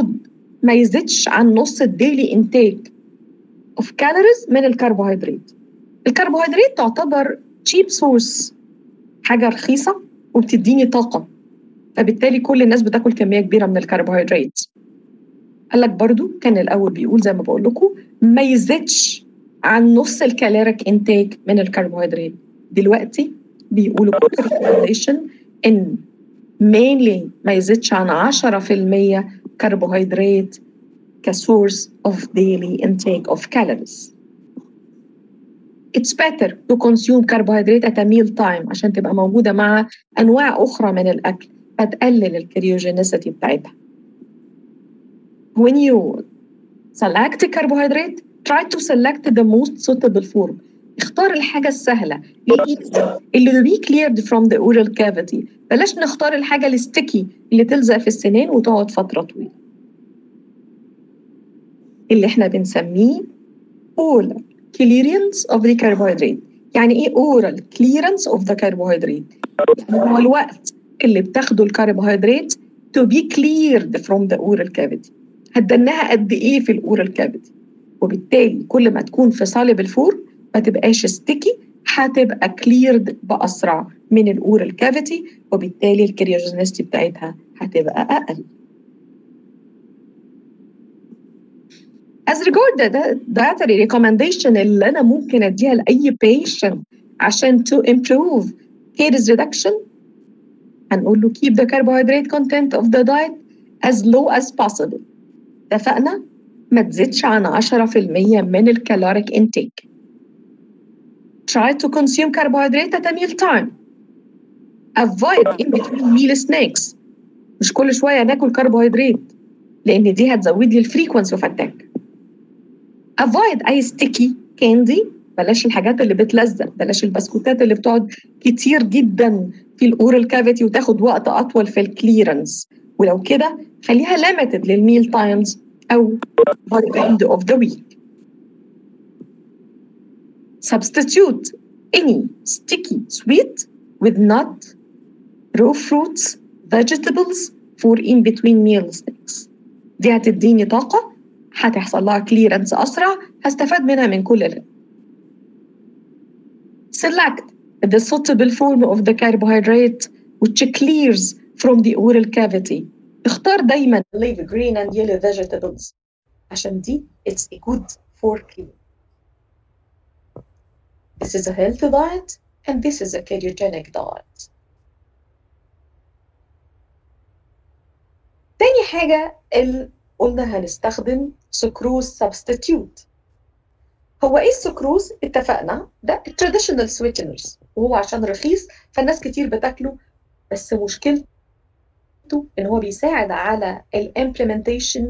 المفروض ما يزيدش عن نص الديلي انتاج اوف كالوريز من الكربوهيدرات. الكربوهيدرات تعتبر تشيب سورس، حاجه رخيصه وبتديني طاقه، فبالتالي كل الناس بتاكل كميه كبيره من الكربوهيدرات. قال لك برضو كان الاول بيقول زي ما بقول لكم ما يزيدش عن نص الكالوريك انتاج من الكربوهيدرات، دلوقتي بيقولوا ان mainly ما يزيدش عن 10% كربوهيدرات كsource of daily intake of calories. It's better to consume carbohydrate at a meal time عشان تبقى موجودة مع أنواع أخرى من الأكل فتقلل الكريوجينيسيتي بتاعتها. When you select carbohydrate try to select the most suitable form. اختار الحاجة السهلة اللي cleared from the oral cavity، بلاش نختار الحاجة الستيكي اللي تلزق في السنان وتقعد فترة طويلة، اللي احنا بنسميه oral clearance of the carbohydrate. يعني ايه oral clearance of the carbohydrate؟ يعني هو الوقت اللي بتاخده الكربوهيدرات to be cleared from the oral cavity. هتدنها قد ايه في oral cavity، وبالتالي كل ما تكون في soluble form ما تبقاش ستيكي هتبقى كليرد بأسرع من الأورال كافيتي، وبالتالي الكريوجينيستي بتاعتها هتبقى أقل. As regard the dietary recommendation اللي أنا ممكن أديها لأي patient عشان to improve calories reduction، هنقول له keep the carbohydrate content of the diet as low as possible. اتفقنا؟ ما تزيدش عن 10% من الكالوريك intake. Try to consume carbohydrate at a meal time. Avoid in between meal snacks. مش كل شوية ناكل كربوهيدرات لأن دي هتزود لي الفريكونسي وفتاك. Avoid أي sticky candy، بلاش الحاجات اللي بتلزق، بلاش البسكوتات اللي بتقعد كتير جدا في الأورال كافيتي وتاخد وقت أطول في الكليرنس، ولو كده خليها limited للميل تايمز أو by the end of the week. Substitute any sticky sweet with nut, raw fruits, vegetables for in between meal snacks. دي هتديني طاقة، هتحصل لها كليرنس أسرع، هستفاد منها من كل ده. Select the suitable form of the carbohydrate which clears from the oral cavity. اختار دايما leave green and yellow vegetables عشان دي it's a good for clear. This is a healthy diet and this is a cariogenic diet. تاني حاجة اللي قلنا هنستخدم سكروز substitute. هو ايه السكروز؟ اتفقنا ده traditional sweeteners، وهو عشان رخيص فالناس كتير بتاكله، بس مشكلته ان هو بيساعد على ال implementation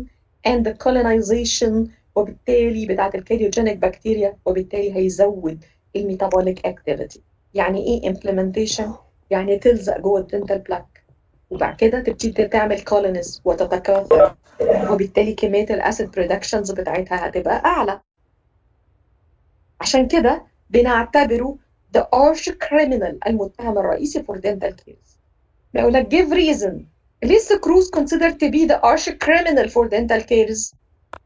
and the colonization وبالتالي بتاعت الكاريوجينيك بكتيريا، وبالتالي هيزود الميتابوليك اكتيفيتي. يعني ايه امبلمنتيشن؟ يعني تلزق جوه الدنتال بلاك وبعد كده تبتدي تعمل كولونيز وتتكاثر، وبالتالي كميه الاسيد برودكشنز بتاعتها هتبقى اعلى. عشان كده بنعتبره ذا ارش كريمنال، المتهم الرئيسي فور دنتال كيرز. بيقول لك جيف ريزن ليه السكروز كونسيدرد تو بي ذا ارش كريمنال فور دنتال كيرز؟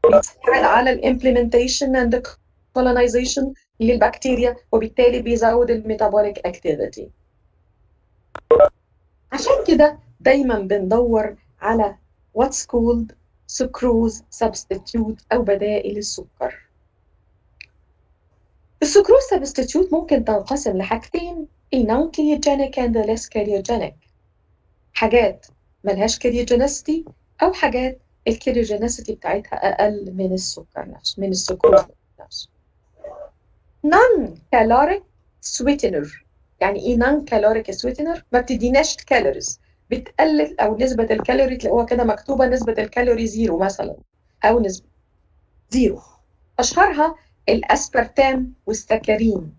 بيساعد على الامبلمنتيشن اند كولونيزيشن للبكتيريا، وبالتالي بيزود الميتابوليك اكتيفيتي. عشان كده دايما بندور على what's called sucrose substitute او بدائل السكر. السكروز substitute ممكن تنقسم لحاجتين، non cariogenic and less cariogenic، حاجات ملهاش كاريوجينيستي او حاجات الكاريوجينيستي بتاعتها اقل من السكر نفسه، من السكروز نفسه. Non-caloric sweetener، يعني ايه non-caloric sweetener؟ ما بتديناش كالوريز، بتقلل او نسبة الكالوري تلاقوها كده مكتوبة نسبة الكالوري زيرو مثلا او نسبة زيرو. اشهرها الاسبرتام والسكرين.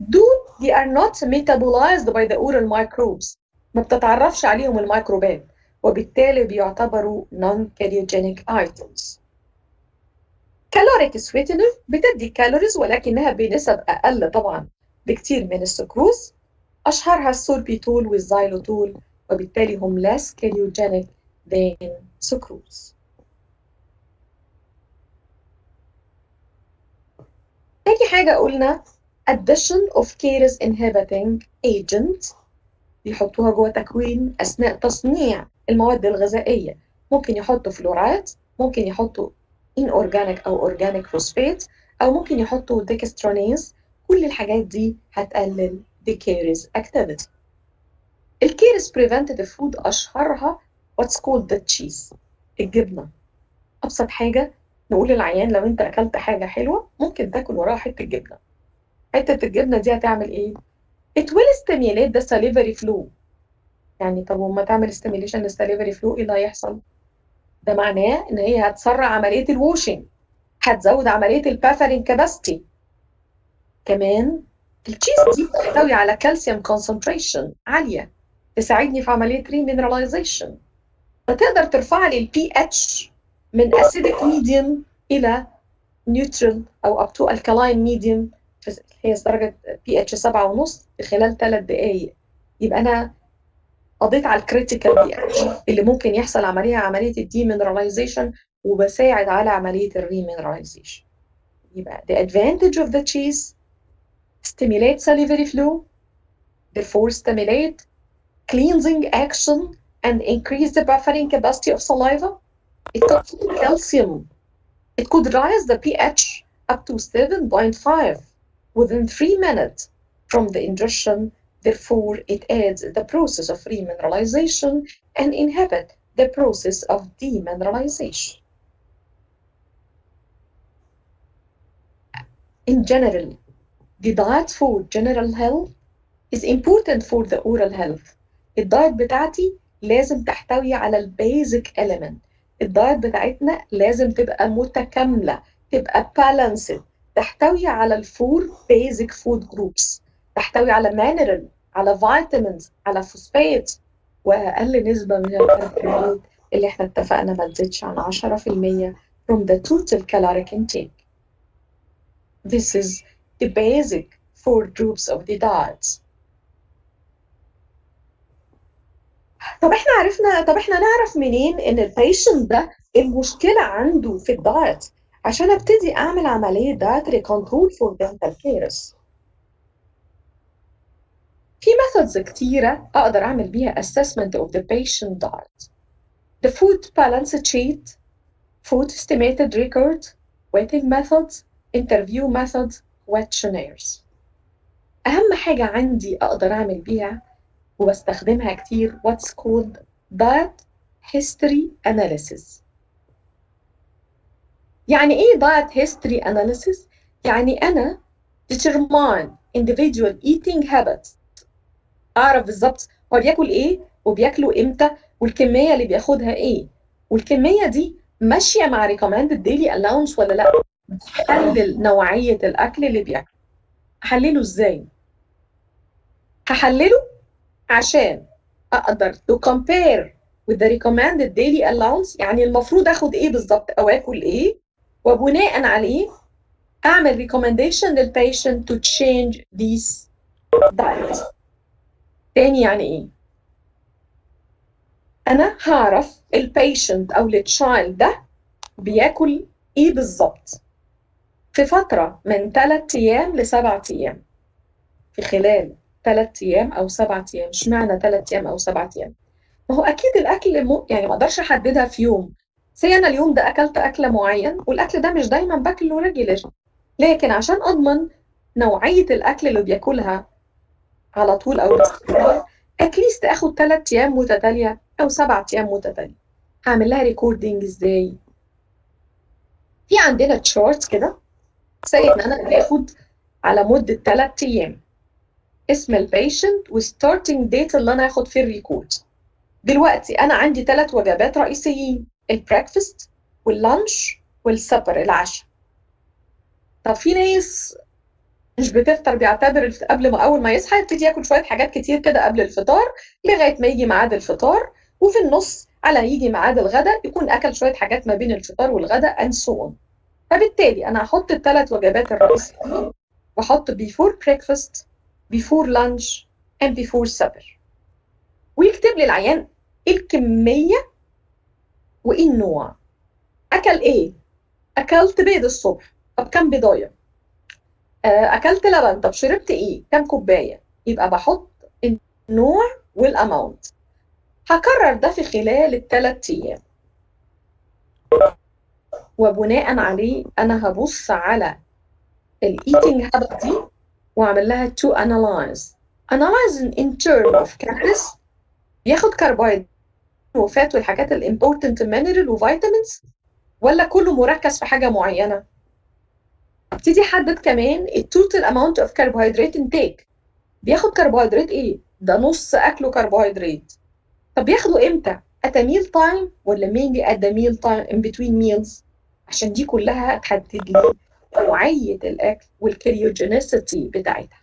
دول they are not metabolized by the oral microbes، ما بتتعرفش عليهم الميكروبات، وبالتالي بيعتبروا non-cariogenic items. كالوريك سويتنر بتدي كالوريز ولكنها بنسب اقل طبعا بكتير من السكروز، اشهرها السوربيتول والزايلوتول، وبالتالي هم less cariogenic than sucrose. تاني حاجة قلنا addition of caries inhibiting agent، بيحطوها جوه تكوين أثناء تصنيع المواد الغذائية، ممكن يحطوا فلورات، ممكن يحطوا inorganic أو organic phosphate، أو ممكن يحطوا dextranase. كل الحاجات دي هتقلل caries activity. الكيريز preventative food أشهرها what's called the cheese، الجبنة. أبسط حاجة نقول للعيان لو أنت أكلت حاجة حلوة ممكن تاكل وراها حتة جبنة. حتة الجبنة دي هتعمل إيه؟ It will stimulate the salivary flow. يعني طب وما تعمل stimulation للsalivary flow إيه اللي هيحصل؟ ده معناه إن هي هتسرع عملية الواشنج، هتزود عملية البافرين كاباسيتي. كمان التشيز دي بتحتوي على كالسيوم كونسنتريشن عالية، تساعدني في عملية ريمينراليزيشن، فتقدر ترفع لي البي اتش من اسيدك ميديوم إلى نيوترال أو أب تو الكالاين ميديوم، هي درجة بي اتش 7.5 خلال 3 دقايق. يبقى أنا قضيت على الكريتيكال بي اتش اللي ممكن يحصل عليها عملية الديمينراليزيشن، وبساعد على عملية الريمينراليزيشن. يبقى the advantage of the cheese stimulate salivary flow, therefore stimulate cleansing action and increase the buffering capacity of saliva. It contains calcium. It could rise the pH up to 7.5 within 3 minutes from the ingestion. Therefore, it aids the process of remineralization and inhibits the process of demineralization. In general, the diet for general health is important for the oral health. الدايت بتاعتي لازم تحتوي على البيزك element. الدايت بتاعتنا لازم تبقى متكاملة، تبقى balanced، تحتوي على الفور basic food groups، تحتوي على mineral، على vitamins، على فوسفات، وأقل نسبة من الكربوهيدرات اللي احنا اتفقنا ما تزيدش عن 10% from the total caloric intake. This is the basic four groups of the diets. طب احنا عرفنا، طب احنا نعرف منين ان البيشنت ده المشكله عنده في الدايت عشان ابتدي اعمل عمليه دايتري كنترول فور دنتال كيرس؟ في ميثودز كتيره اقدر اعمل بيها assessment of the patient diet. The food balance sheet, food estimated record, weighting methods, interview methods, questionnaires. اهم حاجه عندي اقدر اعمل بيها وبستخدمها كتير what's called diet history analysis. يعني ايه diet history analysis؟ يعني انا determine individual eating habits، اعرف بالظبط هو بياكل ايه وبياكله امتى والكميه اللي بياخدها ايه، والكميه دي ماشيه مع recommended daily allowance ولا لا. بحلل نوعيه الاكل اللي بياكله. احلله ازاي؟ هحلله عشان اقدر to compare with the recommended daily allowance، يعني المفروض اخد ايه بالظبط او اكل ايه، وبناء عليه اعمل recommendation للpatient to change these diets. تاني يعني ايه؟ انا هعرف الpatient او التشايلد ده بياكل ايه بالظبط في فتره من 3 أيام ل7 أيام. في خلال 3 أيام أو 7 أيام، اشمعنى 3 أيام أو 7 أيام؟ ما هو أكيد الأكل يعني ما أقدرش أحددها في يوم، زي أنا اليوم ده أكلت أكلة معين والأكل ده مش دايماً باكله ريجولر، لكن عشان أضمن نوعية الأكل اللي بياكلها على طول أو باستمرار، أتليست آخد 3 أيام متتالية أو 7 أيام متتالية. هعمل لها ريكوردينج إزاي؟ في عندنا تشارت كده، زي إن أنا باخد على مدة 3 أيام. اسم البيشنت والستارتنج ديت اللي انا هاخد في الريكورد. دلوقتي انا عندي 3 وجبات رئيسيين، البريكفاست واللانش والسبر، العشاء. طب في ناس مش بتفطر، بيعتبر قبل ما اول ما يصحى يبتدي ياكل شويه حاجات كتير كده قبل الفطار لغايه ما يجي ميعاد الفطار، وفي النص على يجي ميعاد الغداء يكون اكل شويه حاجات ما بين الفطار والغداء and so on. فبالتالي انا هحط ال3 وجبات الرئيسيين واحط before breakfast before lunch and before supper، ويكتب للعيان الكمية وإيه النوع؟ أكل إيه؟ أكلت بيض الصبح، طب كام بيضاية؟ أكلت لبن، طب شربت إيه؟ كام كوباية؟ يبقى بحط النوع والأماونت. هكرر ده في خلال الثلاث أيام. وبناء عليه أنا هبص على الإيتينج habit دي وأعمل لها to analyze. Analyzing in terms of calories ياخد كربوهيدرات وفات والحاجات الامبورتنت مينرال وفيتامينز، ولا كله مركز في حاجه معينه؟ ابتدي احدد كمان التوتال اماونت اوف كربوهيدرات انتيك. بياخد كربوهيدرات ايه؟ ده نص اكله كربوهيدرات. طب بياخده امتى؟ at a meal time ولا mainly at the meal time in between meals؟ عشان دي كلها تحدد لي نوعيه الاكل والكريوجينيسيتي بتاعتها.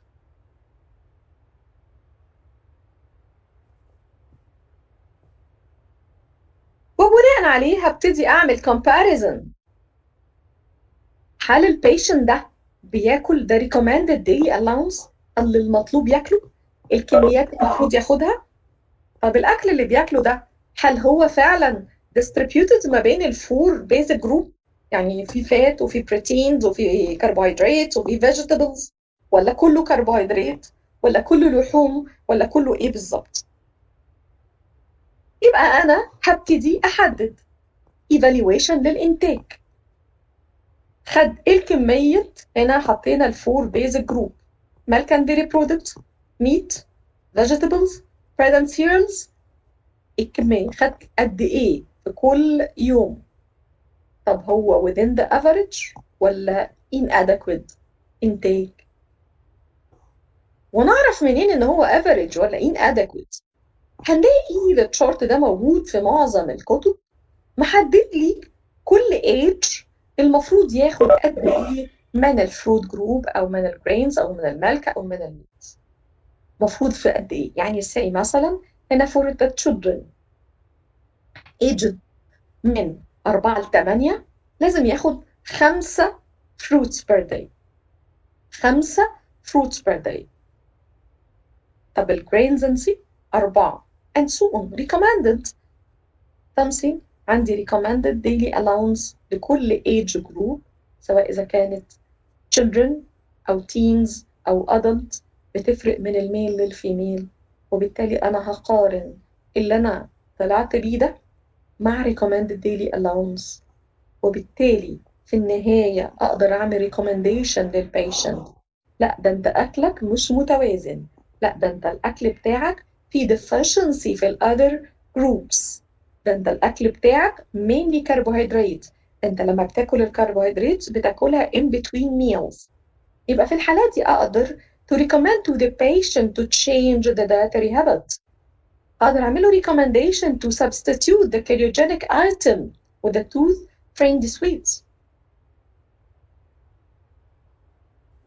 وبناء عليه هبتدي اعمل comparison. هل البيشنت ده بياكل the recommended daily allowance اللي المطلوب ياكله؟ الكميات اللي المفروض ياخدها؟ طب الاكل اللي بياكله ده هل هو فعلا distributed ما بين الفور basic group؟ يعني في فات وفي بروتينز وفي كربوهيدرات وفي vegetables، ولا كله كربوهيدرات ولا كله لحوم ولا كله ايه بالظبط؟ يبقى أنا هبتدي أحدد evaluation للإنتاج. خد إيه الكمية؟ هنا حطينا الفور basic group: milk and dairy products، meat، vegetables، bread and cereals. الكمية خد قد إيه في كل يوم؟ طب هو within the average ولا inadequate إنتاج؟ ونعرف منين إن هو average ولا inadequate؟ هنلاقي الشارت ده موجود في معظم الكتب، محدد لي كل ايج المفروض ياخد قد ايه من الفروت جروب او من الجرينز او من الملكه او من الميت، المفروض في قد ايه. يعني الساقي مثلا هنا فور ذا تشيلدرن ايجد من 4 ل 8 لازم ياخد 5 fruits per day، 5 fruits per day. طب الجرينز نسي 4 and so on. recommended something، عندي recommended daily allowance لكل age group سواء إذا كانت children أو teens أو adult، بتفرق من الميل للفيميل، وبالتالي أنا هقارن اللي أنا طلعت بيه ده مع recommended daily allowance، وبالتالي في النهاية أقدر أعمل recommendation للpatient. لا ده أنت أكلك مش متوازن، لا ده أنت الأكل بتاعك في deficiency في ال other groups، ده انت الاكل بتاعك mainly كربوهيدرات، ده انت لما بتاكل الكربوهيدرات بتاكلها in between meals. يبقى في الحالات دي اقدر to recommend to the patient to change the dietary habit، اقدر اعمله recommendation to substitute the cryogenic item with the tooth friendly sweets،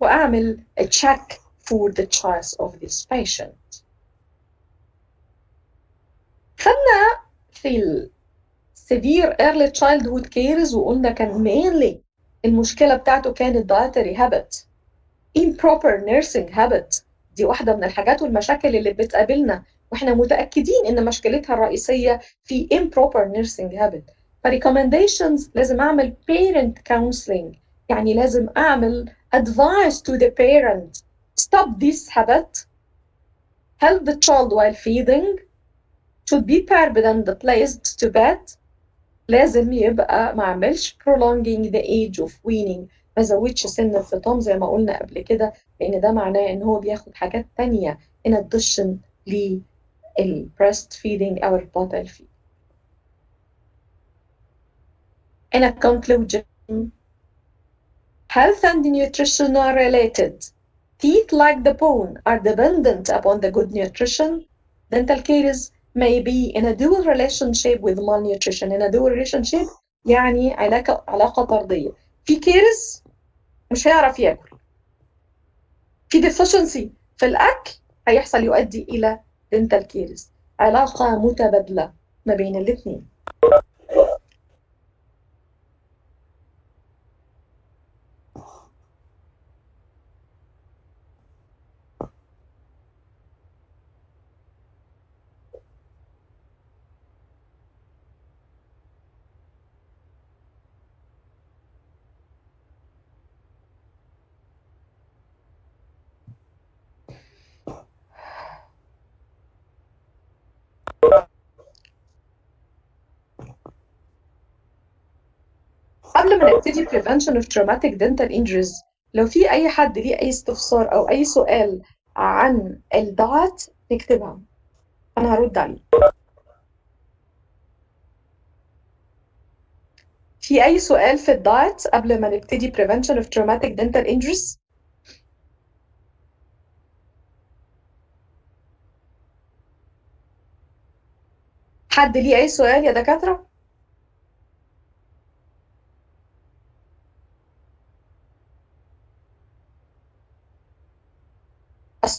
واعمل a check for the choice of this patient. خدنا في ال severe early childhood cares وقلنا كان mainly المشكلة بتاعته كانت dietary habit، improper nursing habit. دي واحدة من الحاجات والمشاكل اللي بتقابلنا واحنا متأكدين ان مشكلتها الرئيسية في improper nursing habit. فrecommendations لازم اعمل parent counseling، يعني لازم اعمل advice to the parent stop this habit، help the child while feeding، should be paired and placed to bed. لازم يبقى ما اعملش prolonging the age of weaning، ما زودش سن الفطام زي ما قلنا قبل كده، لان ده معناه ان هو بياخد حاجات تانية in addition لل breastfeeding او bottle feeding. In a conclusion, health and nutrition are related. Teeth like the bone are dependent upon the good nutrition. Dental caries may be in a dual relationship with malnutrition. in a dual relationship يعني علاقة طردية، في كيرز مش هيعرف ياكل، في deficiency في الأكل هيحصل يؤدي إلى dental caries. علاقة متبادلة ما بين الاثنين. قبل ما نبتدي prevention of traumatic dental injuries، لو في أي حد ليه أي استفسار أو أي سؤال عن الدعات نكتبها، أنا هرد عليه. في أي سؤال في الدايت قبل ما نبتدي prevention of traumatic dental injuries؟ حد ليه أي سؤال يا دكاترة؟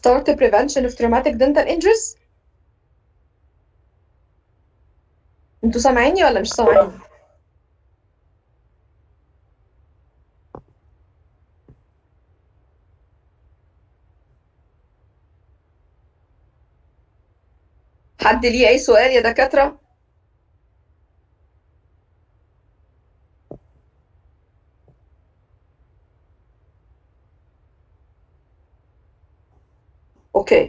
start the prevention of traumatic dental injuries؟ انتوا سامعيني ولا مش سامعيني؟ حد ليه أي سؤال يا دكاترة؟ Okay.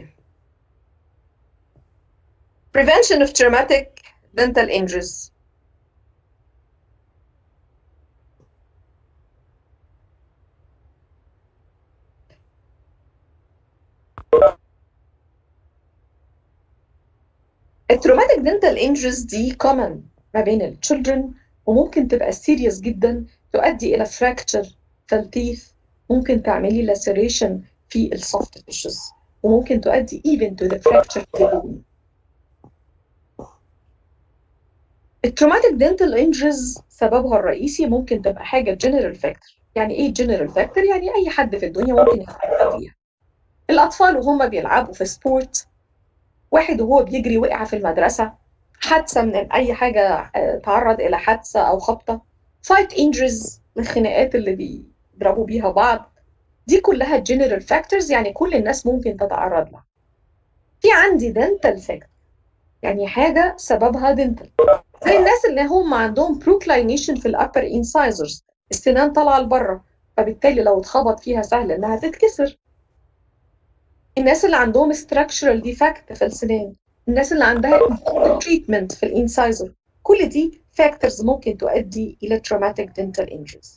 Prevention of traumatic dental injuries. التروماتيك دنتال انجريز دي common ما بين التشيلدرن، وممكن تبقى سيريس جدا تؤدي الى فراكتشر في التيث، ممكن تعملي لاسيريشن في السوفت تيشوز، وممكن تؤدي even to the fracture of the bone. التروماتيك دنتال انجريز سببها الرئيسي ممكن تبقى حاجه جنرال فاكتور. يعني ايه جنرال فاكتور؟ يعني اي حد في الدنيا ممكن يتعرض ليها. الاطفال وهم بيلعبوا في سبورت، واحد وهو بيجري وقع في المدرسة، حادثة من أي حاجة، تعرض إلى حادثة أو خبطة، fight injuries الخناقات اللي بيضربوا بيها بعض، دي كلها general factors، يعني كل الناس ممكن تتعرض لها. في عندي dental factor، يعني حاجة سببها dental، زي الناس اللي هم عندهم proclination في الupper incisors، السنان طالعة لبره، فبالتالي لو اتخبط فيها سهل إنها تتكسر. الناس اللي عندهم structural defect في السنان، الناس اللي عندها treatment في الانسايزر، كل دي factors ممكن تؤدي إلى traumatic dental injuries.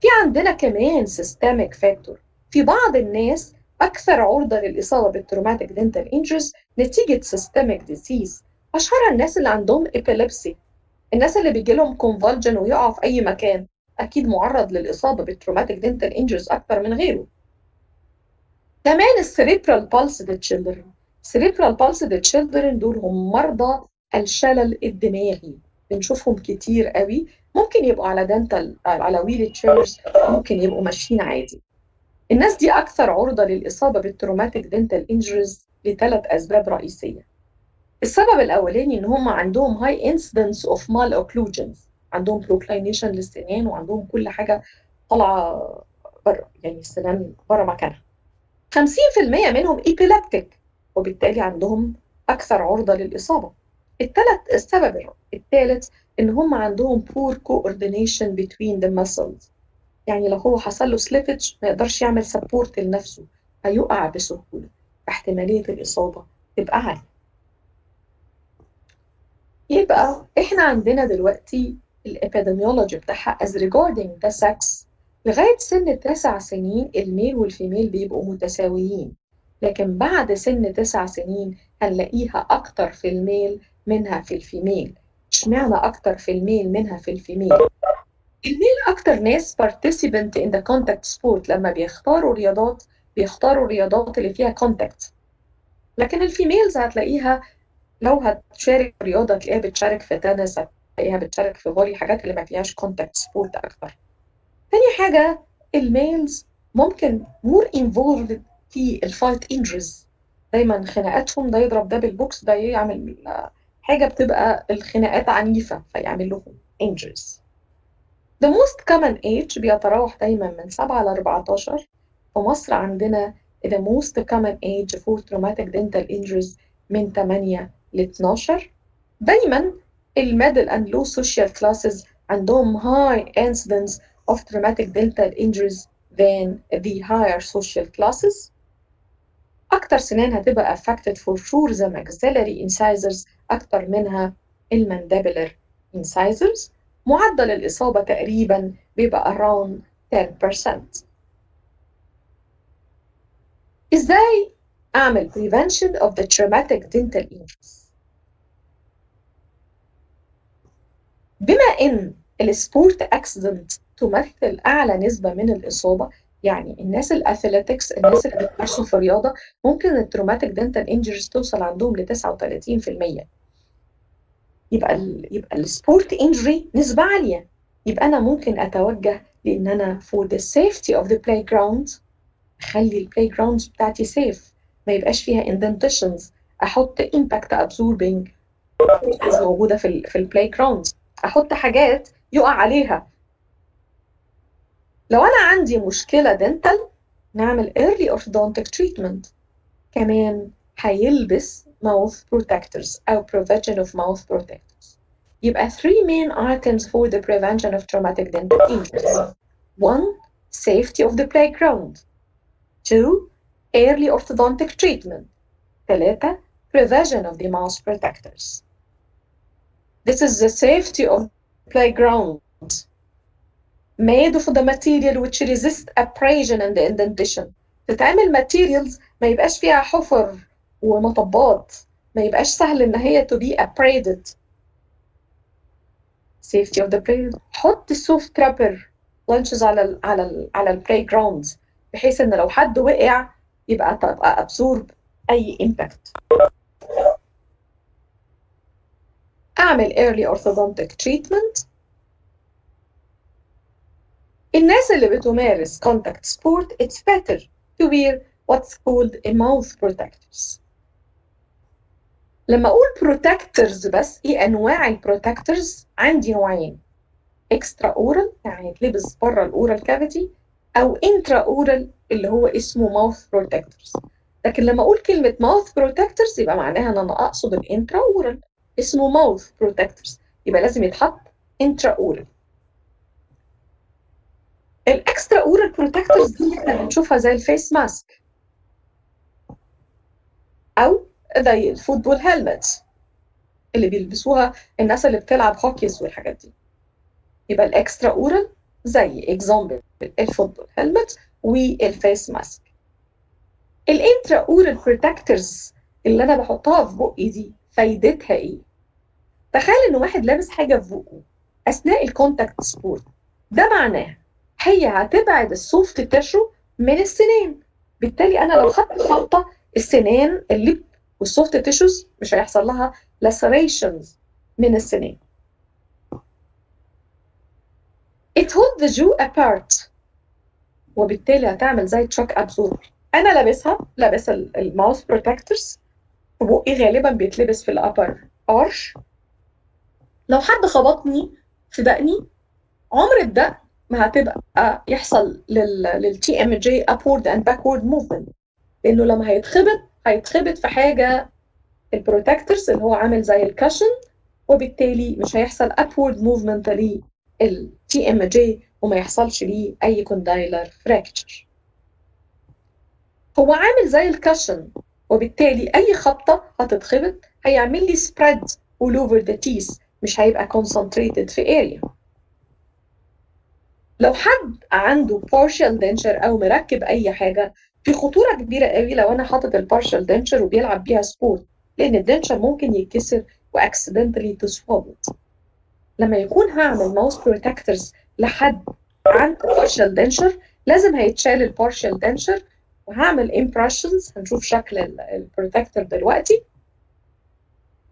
في عندنا كمان systemic factor، في بعض الناس أكثر عرضة للإصابة بالتروماتيك dental injuries نتيجة systemic disease، أشهرها الناس اللي عندهم epilepsy، الناس اللي بيجي لهم convulsion ويقع في أي مكان، أكيد معرض للإصابة بالتروماتيك dental injuries أكثر من غيره. كمان السريبرال بالسد تشيلدرن، السريبرال بالسد تشيلدرن دول هم مرضى الشلل الدماغي، بنشوفهم كتير قوي، ممكن يبقوا على دنتال، على ويل تشيرز، ممكن يبقوا ماشيين عادي. الناس دي اكثر عرضه للاصابه بالتروماتيك دنتال انجريز لثلاث اسباب رئيسيه. السبب الاولاني ان هم عندهم هاي انسيدنس اوف مال اوكلوجنز، عندهم بروكلاينيشن للسنان، وعندهم كل حاجه طالعه بره، يعني السنان بره مكانها. 50% منهم ايبيلابتيك، وبالتالي عندهم أكثر عرضة للإصابة. السبب الثالث إن هم عندهم poor coordination between the muscles، يعني لو هو حصل له slippage ما يقدرش يعمل سبورت لنفسه، هيقع بسهولة، احتمالية الإصابة تبقى عالية. يبقى إحنا عندنا دلوقتي الإبيديميولوجي بتاعها as regarding the sex. لغاية سن 9 سنين الميل والفيميل بيبقوا متساويين، لكن بعد سن 9 سنين هنلاقيها أكتر في الميل منها في الفيميل. اشمعنى أكتر في الميل منها في الفيميل؟ الميل أكتر ناس participant in the contact sport، لما بيختاروا رياضات بيختاروا الرياضات اللي فيها contact، لكن الفيميلز هتلاقيها لو هتشارك رياضة تلاقيها بتشارك في تنس، هتلاقيها بتشارك في فولي، حاجات اللي ما فيهاش contact sport أكتر. تاني حاجة الميلز ممكن مور انفولد في الفايت انجريز، دايما خناقاتهم، ده يضرب ده بالبوكس، ده يعمل حاجة بتبقى الخناقات عنيفة فيعمل لهم انجريز. The most common age بيتراوح دايما من 7 ل 14، في مصر عندنا the most common age for traumatic dental injuries من 8 ل 12. دايما الميدل and low social classes عندهم high incidence of traumatic dental injuries than the higher social classes. أكتر سنان هتبقى affected for sure the maxillary incisors، أكتر منها المنdibular incisors. معدل الإصابة تقريبا بيبقى around 10%. ازاي اعمل prevention of the traumatic dental injuries؟ بما ان السبورت اكسيدنت تمثل اعلى نسبه من الاصابه، يعني الناس الاثليتكس، الناس اللي بيمارسوا في الرياضه، ممكن التروماتيك دنتال انجريز توصل عندهم ل 39%. يبقى السبورت انجري نسبه عاليه. يبقى انا ممكن اتوجه لان انا for the safety of the playground، اخلي البلاي جراوندز بتاعتي سيف، ما يبقاش فيها indentations، احط امباكت ابزوربنج موجوده في البلاي جراوندز، احط حاجات يقع عليها. لو انا عندي مشكله دنتال نعمل early orthodontic treatment. كمان هيلبس mouth protectors او prevention of mouth protectors. يبقى 3 main items for the prevention of traumatic dental injuries. 1. Safety of the playground. 2. Early orthodontic treatment. 3. Prevention of the mouth protectors. This is the safety of the playground. Made of the material which resists abrasion and indentation. تتعمل materials ما يبقاش فيها حفر ومطبات، ما يبقاش سهل ان هي to be abraded. Safety of the playground. حط soft rubber لانشز على البلاي جراوندز، بحيث ان لو حد وقع يبقى ابزورب اي امباكت. اعمل early orthodontic treatment. الناس اللي بتمارس contact sport it's better to wear what's called a mouth protectors. لما اقول protectors بس، ايه انواع البروتكتورز؟ عندي نوعين، extra oral يعني يتلبس بره الاورال كافيتي، او intra oral اللي هو اسمه mouth protectors. لكن لما اقول كلمه mouth protectors يبقى معناها ان انا اقصد الانترا اورال، اسمه mouth protectors، يبقى لازم يتحط intra oral. الاكسترا اورال بروتكتورز دي احنا بنشوفها زي الفيس ماسك او زي الفوتبول هيلمت اللي بيلبسوها الناس اللي بتلعب هوكيز والحاجات دي. يبقى الاكسترا اورال زي اكزامبل الفوتبول هيلمت والفيس ماسك. الانترا اورال بروتكتورز اللي انا بحطها في بقي دي فايدتها ايه؟ تخيل ان واحد لابس حاجه في بقه اثناء الكونتاكت سبورت، ده معناه هي هتبعد السوفت تيشو من السنان، بالتالي انا لو خدت خلطه السنان اللب والسوفت تيشوز مش هيحصل لها لاسريشنز من السنان. It holds the jaw apart، وبالتالي هتعمل زي تشوك ابزوربر. انا لابس الماوث بروتكتورز، بقي غالبا بيتلبس في الابر ارش. لو حد خبطني في دقني، عمر الدقن ما هتبقى يحصل للتي ام جي ابورد اند باكورد موفمنت، لانه لما هيتخبط في حاجه البروتكتورز اللي هو عامل زي الكاشن، وبالتالي مش هيحصل ابورد موفمنت للتي ام جي وما يحصلش ليه اي كوندايلر فراكتشر. هو عامل زي الكاشن، وبالتالي اي خبطه هتتخبط هيعمل لي سبريد all over the teeth، مش هيبقى concentrated في area. لو حد عنده partial denture او مركب اي حاجه، في خطوره كبيره قوي لو انا حاطط البارشال denture وبيلعب بيها سبورت، لان الدنشر ممكن يتكسر واكسيدنتلي تسوابط. لما يكون هعمل ماوس بروتكتورز لحد عنده partial denture لازم هيتشال البارشال denture، وهعمل impressions. هنشوف شكل البروتكتور دلوقتي،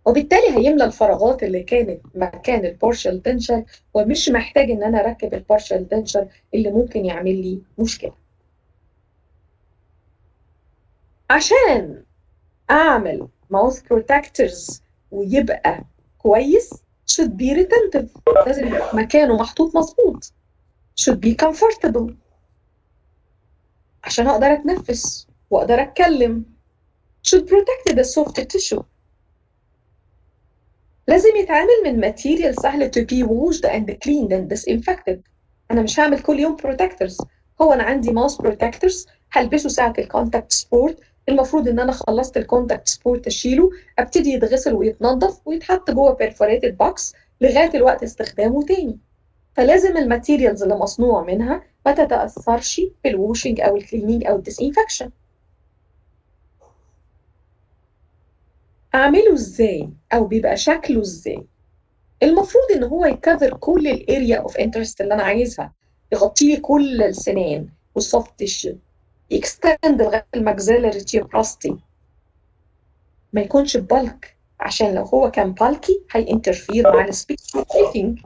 وبالتالي هيملى الفراغات اللي كانت مكان البارشال دنشر، ومش محتاج ان انا اركب البارشال دنشر اللي ممكن يعمل لي مشكله. عشان اعمل ماوث بروتكتورز ويبقى كويس should be retentive، لازم مكانه محطوط مظبوط. should be comfortable عشان اقدر اتنفس واقدر اتكلم. should protect the soft tissue. لازم يتعامل من ماتيريال سهل to be washed and cleaned and disinfected. انا مش هعمل كل يوم بروتكتورز، هو انا عندي ماوس بروتكتورز هلبسه ساعه الكونتاكت سبورت، المفروض ان انا خلصت الكونتاكت سبورت اشيله، ابتدي يتغسل ويتنضف ويتحط جوه بيرفوريتد بوكس لغايه الوقت استخدامه تاني. فلازم الماتيريالز اللي مصنوع منها ما تتأثرش بالواشنج أو الكلينينج أو الديسانفكشن. أعمله إزاي أو بيبقى شكله إزاي؟ المفروض إن هو يكفر كل الأريا أوف انترست اللي أنا عايزها، يغطي لي كل السنان والسوفت تيشو، يكستند لغاية الماكسيلاري تيوبراستي، ما يكونش بالك، عشان لو هو كان بالكي هينترفير مع السبيتش بريثنج.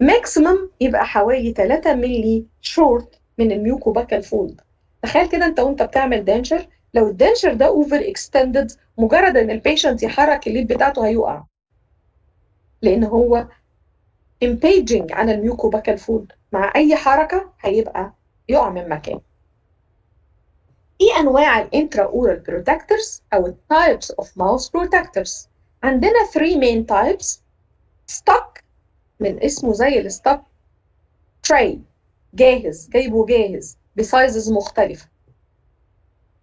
ماكسيمم يبقى حوالي 3 مللي شورت من الميوكوباكال فولد. تخيل كده انت وانت بتعمل دانشر، لو الدانشر ده اوفر اكستندد مجرد ان البيشنت يحرك الليد بتاعته هيقع، لان هو امبيجنج على الميوكوباكال فولد، مع اي حركه هيبقى يقع من مكانه. ايه انواع الانترا اورال بروتكتورز او التايبس اوف ماوث بروتكتورز؟ عندنا 3 مين تايبس. ستوك من اسمه زي الستوك تري، جاهز، جايبه جاهز بسايزز مختلفه.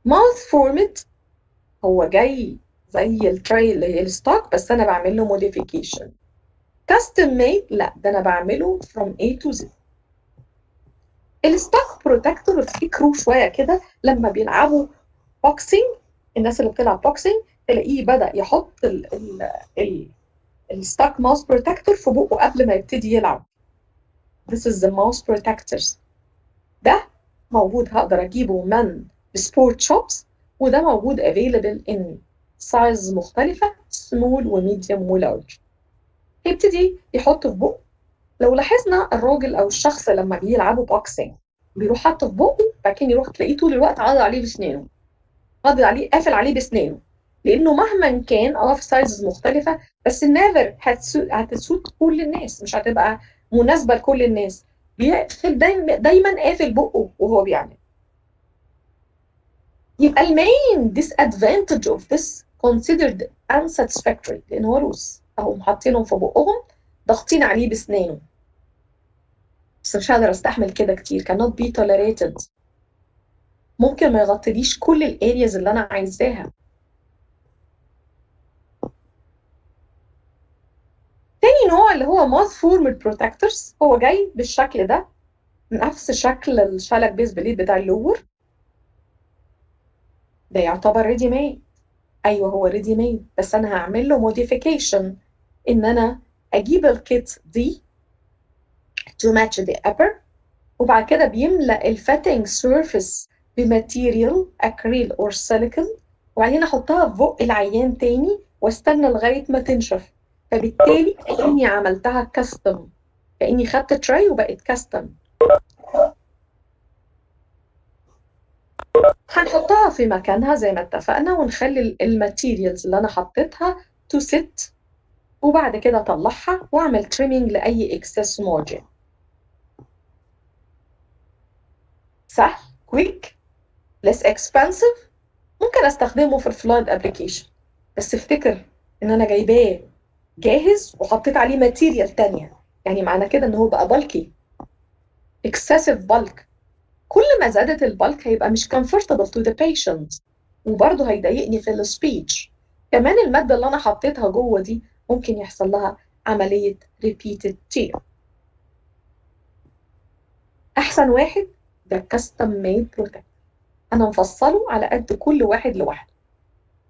ماوث فورمت، هو جاي زي التري اللي هي الستوك بس انا بعمل له موديفيكيشن. كاستم ميد، لا ده انا بعمله فروم A to Z. الستوك بروتكتور افتكروا شويه كده لما بيلعبوا بوكسينج، الناس اللي بتلعب بوكسينج تلاقيه بدا يحط الستوك ماوس بروتكتور في بقه قبل ما يبتدي يلعب. This is the mouse protectors. ده موجود هقدر اجيبه من سبورت شوبس، وده موجود available in size مختلفه، small وميديوم ولارج. يبتدي يحط في بقه. لو لاحظنا الراجل او الشخص لما بيلعبوا بوكسينج بيروح حاطه في بقه، بعدين يروح تلاقيه طول الوقت عاضد عليه بسنانه، عاضد عليه، قافل عليه بسنانه، لانه مهما كان في سايزز مختلفه بس النافر هتسود كل الناس، مش هتبقى مناسبه لكل الناس. بيقفل دايما قافل بقه وهو بيعمل. يبقى المين disadvantage of this considered unsatisfactory، لان هو لوس اهو حاطينهم في بقهم ضاغطين عليه بسنانه، بس مش هقدر استحمل كده كتير. cannot be tolerated، ممكن ما يغطيليش كل الارياز اللي انا عايزاها. تاني نوع اللي هو ماوث فورمد بروتكتورز، هو جاي بالشكل ده، نفس شكل الشلك بيز بليد بتاع اللور ده، يعتبر ريدي ميد. ايوه هو ريدي ميد بس انا هعمل له موديفيكيشن، ان انا اجيب الكيت دي to match the upper، وبعد كده بيملأ الفتنج سيرفيس بماتيريال اكريل اور سيليكون، وبعدين احطها في بق العيان تاني واستنى لغايه ما تنشف. فبالتالي كأني عملتها كاستم، كأني خدت تراي وبقت كاستم. هنحطها في مكانها زي ما اتفقنا، ونخلي الماتيريالز اللي انا حطيتها تو سيت، وبعد كده اطلعها واعمل تريمينج لاي اكسس مارجن. سهل، كويك، less expensive، ممكن استخدمه في الفلايد ابلكيشن. بس افتكر ان انا جايباه جاهز وحطيت عليه ماتيريال تانية، يعني معنى كده ان هو بقى بالكي، excessive bulk. كل ما زادت البالك هيبقى مش comfortable to the patient، وبرضه هيضايقني في السبيتش. كمان المادة اللي انا حطيتها جوه دي ممكن يحصل لها عملية repeated tear. أحسن واحد ده custom made protector، أنا مفصله على قد كل واحد لوحده.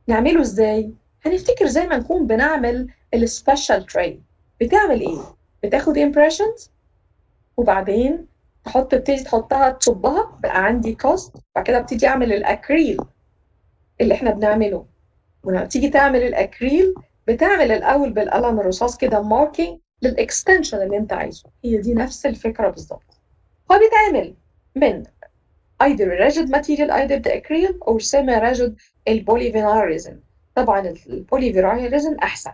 نعمله إزاي؟ هنفتكر زي ما نكون بنعمل السبيشال تري. بتعمل إيه؟ بتاخد impressions وبعدين تحط، بتيجي تحطها تصبها، بقى عندي كاست، بعد كده بتيجي أعمل الأكريل اللي إحنا بنعمله. ولما تيجي تعمل الأكريل بتعمل الأول بالقلم الرصاص كده ماركينج للإكستنشن اللي أنت عايزه، هي دي نفس الفكرة بالظبط. هو بيتعمل من either rigid material either the acryl أو semi-rigid البوليفينايل ريزن. طبعا البوليفينايل ريزن أحسن.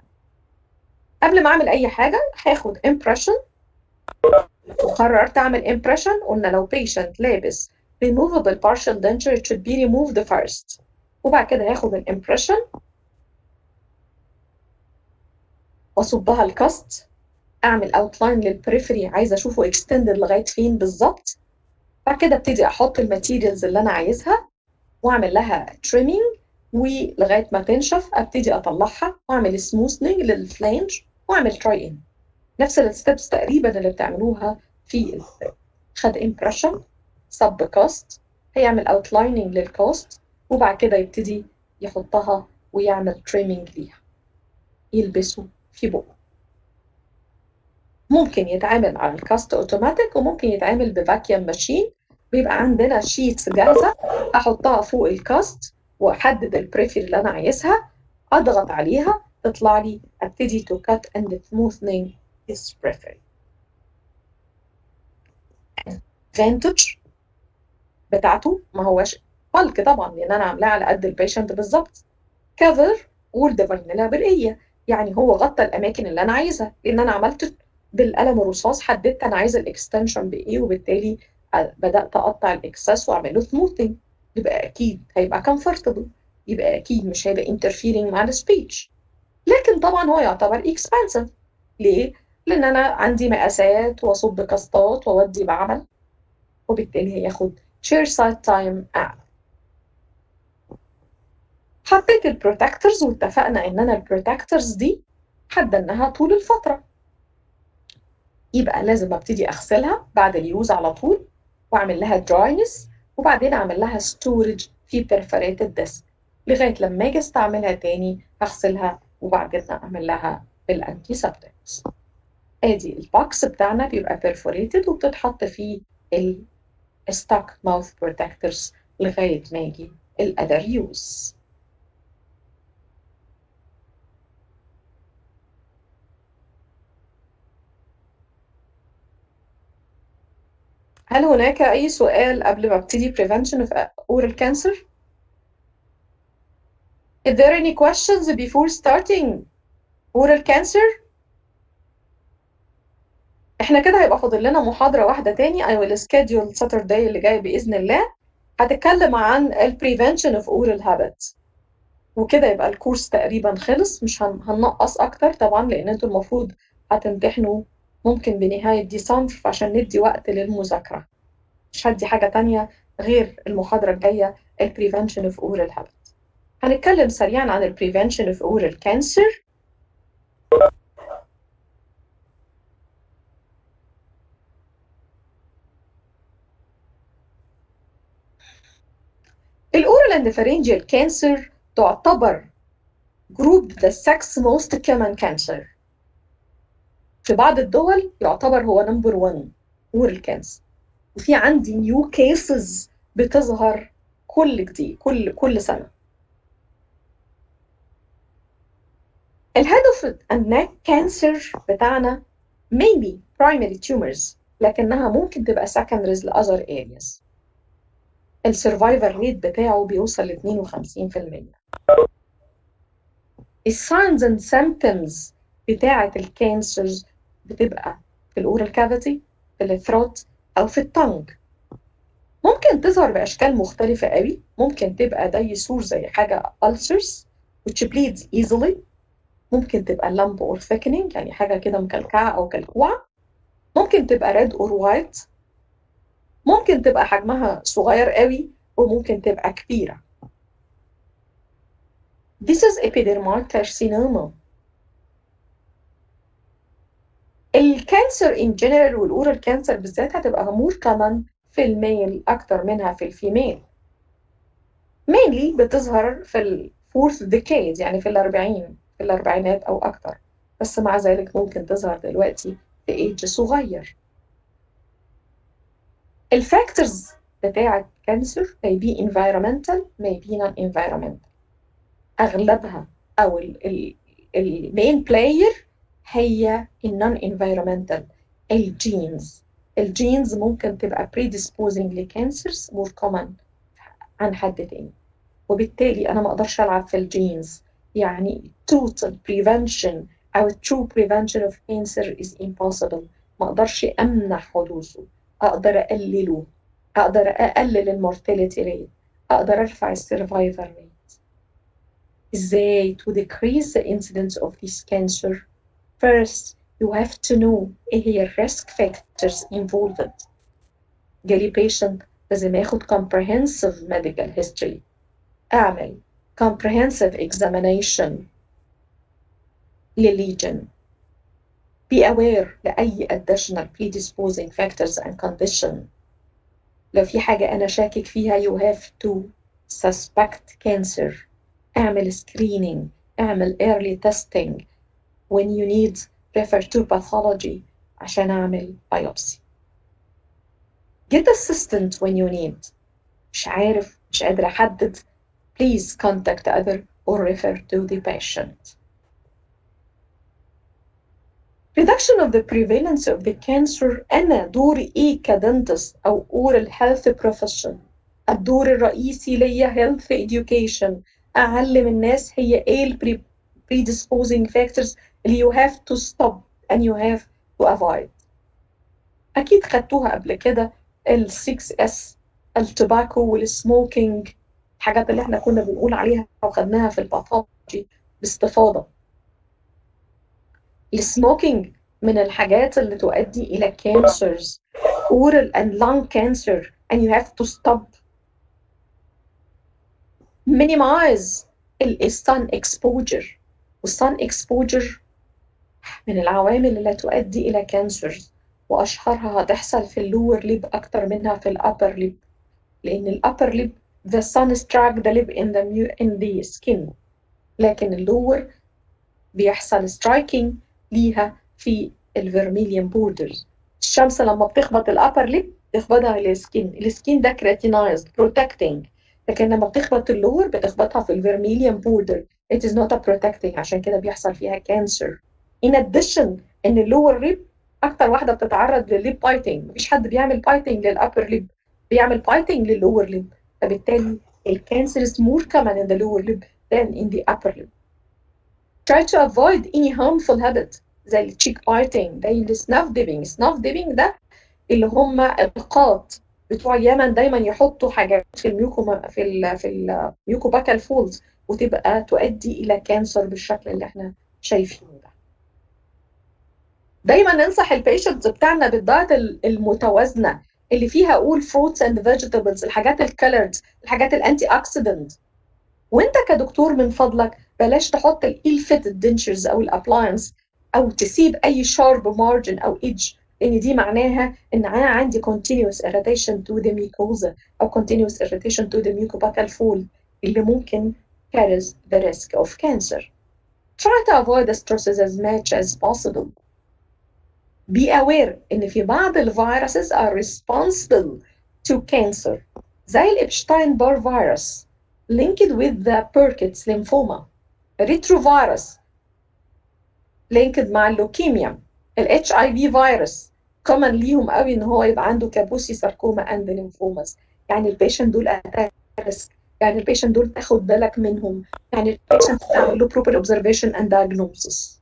قبل ما أعمل أي حاجة هاخد impression، وقررت تعمل impression، قلنا لو patient لابس removable partial denture it should be removed first، وبعد كده هاخد الامبريشن واصبها الكاست، اعمل اوتلاين للبريفري عايزه اشوفه اكستندد لغايه فين بالظبط، بعد كده ابتدي احط الماتيريالز اللي انا عايزها واعمل لها تريمينج، ولغايه ما تنشف ابتدي اطلعها واعمل سموثنج للفلانج واعمل تراي ان. نفس الستبس تقريبا اللي بتعملوها في خد impression sub cost، هيعمل outlining للكوست وبعد كده يبتدي يحطها ويعمل trimming ليها، يلبسه في بقه. ممكن يتعامل مع الكاست اوتوماتيك وممكن يتعامل بفاكيوم ماشين. بيبقى عندنا شيتس جاهزه هحطها فوق الكاست واحدد البريفيل اللي انا عايزها، اضغط عليها تطلع لي ابتدي تو كات اند smoothening is preferred. advantage بتاعته ما هوش بلك طبعا لان انا عاملاه على قد البيشنت بالظبط. كفر والفلنربيليه، يعني هو غطى الاماكن اللي انا عايزها لان انا عملت بالقلم الرصاص حددت انا عايزه الاكستنشن بايه وبالتالي بدات اقطع الاكسس واعمل له smoothing. يبقى اكيد هيبقى comfortable، يبقى اكيد مش هيبقى interfering مع السبيتش. لكن طبعا هو يعتبر expensive. ليه؟ لان انا عندي مقاسات واصب كاستات واودي بعمل وبالتالي هياخد شير سايد تايم اعلى. حطيت البروتكتورز واتفقنا ان انا البروتكتورز دي حددناها طول الفتره، يبقى لازم ابتدي اغسلها بعد اليوز على طول واعمل لها دراينس وبعدين اعمل لها ستورج في بيرفوريتد ديسك لغايه لما اجي استعملها تاني، اغسلها وبعدين اعمل لها بالانتي سبتكس. ادي البوكس بتاعنا بيبقى بيرفوريتد وبتتحط فيه الستوك ماوث بروتكتورز لغايه ما يجي الاذر يوز. هل هناك أي سؤال قبل ما ابتدي prevention of oral cancer? Is there any questions before starting oral cancer? احنا كده هيبقى فاضل لنا محاضرة واحدة تاني. I will schedule Saturday اللي جاي بإذن الله، هتكلم عن ال prevention of oral habits. وكده يبقى الكورس تقريبا خلص، مش هننقص أكتر طبعا لأن انتوا المفروض هتمتحنوا ممكن بنهاية ديسمبر، عشان ندي وقت للمذاكرة. مش هدي حاجة تانية غير المحاضرة الجاية ال Prevention of Oral Habits. هنتكلم سريعا عن ال Prevention of Oral Cancer. ال Oral and Pharyngeal Cancer تعتبر group the sixth most common cancer. في بعض الدول يعتبر هو نمبر 1 oral cancer، وفي عندي نيو كيسز بتظهر كل جديد كل سنه. الهيد اوف اند نيك كانسر بتاعنا maybe primary tumors، لكنها ممكن تبقى secondaries لأذر areas. السرفايفر ريت بتاعه بيوصل ل 52%. signs and symptoms بتاعه الكانسرز بتبقى في الاورال كافيتي، في الثروت، او في التنج. ممكن تظهر باشكال مختلفه قوي، ممكن تبقى ديسور زي حاجه ulcers which bleeds easily، ممكن تبقى lump or thickening يعني حاجه كده مكلكعه او كلكوعه، ممكن تبقى red or white، ممكن تبقى حجمها صغير قوي وممكن تبقى كبيره. This is epidermal carcinoma. الكانسر ان جنرال والاورال كانسر بالذات هتبقى مور كمان في الميل اكتر منها في الفيميل. مينلي بتظهر في الفورث ديكيد يعني في الاربعين، في الاربعينات او اكتر، بس مع ذلك ممكن تظهر دلوقتي في ايج صغير. الفاكتورز بتاعه الكانسر may be environmental may be non environmental. اغلبها او المين بلاير هي النون environmental الجينز. الجينز ممكن تبقى predisposing لكانسرز more common عن حد تاني، وبالتالي أنا ما أقدرش ألعب في الجينز. يعني total prevention أو true prevention of cancer is impossible، ما أقدرش أمنع حدوثه، أقدر أقلله، أقدر أقلل المورتاليتي ريت، أقدر أرفع السرفايفر ريت. إزاي to decrease the incidence of this cancer؟ First, you have to know إيه هي ال risk factors involved. جالي patient لازم ياخد comprehensive medical history. أعمل comprehensive examination للlesion. Be aware لأي additional predisposing factors and condition. لو في حاجة أنا شاكك فيها you have to suspect cancer. اعمل screening. اعمل early testing. When you need refer to pathology عشان أعمل biopsy. Get assistance when you need. مش عارف مش قادر أحدد. Please contact other or refer to the patient. Reduction of the prevalence of the cancer. أنا دوري إيه كدنتست أو oral health profession؟ الدور الرئيسي ليا health education. أعلم الناس هي إيه ال predisposing factors اللي you have to stop and you have to avoid. أكيد خدتوها قبل كده ال 6S، التباكو والسموكينج، الحاجات اللي احنا كنا بنقول عليها وخدناها في الباثولوجي باستفاضة. السموكينج من الحاجات اللي تؤدي إلى cancers، oral and lung cancer and you have to stop. minimize ال sun exposure، والsun exposure من العوامل اللي تؤدي إلى cancers، وأشهرها هتحصل في اللور ليب أكتر منها في الأبر ليب، لأن الأبر ليب the sun strike the lip in the skin، لكن اللور بيحصل striking ليها في الفيرميليان بوردرز. الشمس لما بتخبط الأبر ليب بتخبطها السكين، السكين ده كرياتينايزد protecting، لكن لما بتخبط اللور بتخبطها في الفيرميليان بوردر it is not a protecting، عشان كده بيحصل فيها cancer. in addition إن اللور ليب أكتر واحدة بتتعرض للليب بايتنج، مفيش حد بيعمل بايتنج للأبر ليب، بيعمل بايتنج لللور ليب، فبالتالي الكانسر is more common in the lower lip than in the upper lip. Try to avoid any harmful habit زي ال cheek biting، زي ال snuff dipping. snuff dipping ده اللي هم القاط بتوع اليمن دايما يحطوا حاجات في الميوكوباكال فولد، وتبقى تؤدي إلى كانسر بالشكل اللي احنا شايفينه ده. دايما ننصح البيشنتس بتاعنا بالدايت المتوازنة اللي فيها اقول fruits and vegetables، الحاجات الكالورد، الحاجات الانتي اوكسيدنت. وانت كدكتور من فضلك بلاش تحط الايل فيتد دينشرز او الابلاينس، او تسيب اي شارب مارجن او ايدج، لان دي معناها ان انا عندي continuous irritation to the mucosa او continuous irritation to the mucobuccal fold اللي ممكن carries the risk of cancer. Try to avoid the stresses as much as possible. Be aware إن في بعض الفيروسز are responsible to cancer زي الإبشتاين بار فيروس linked with the Burkitt's lymphoma، retrovirus linked مع اللوكيميا، ال HIV virus common ليهم قوي إن هو يبقى عنده كابوسي ساركوما and lymphomas. يعني البيشنت دول at risk، يعني البيشنت دول تاخد بالك منهم، يعني البيشنت تعمل له proper observation and diagnosis.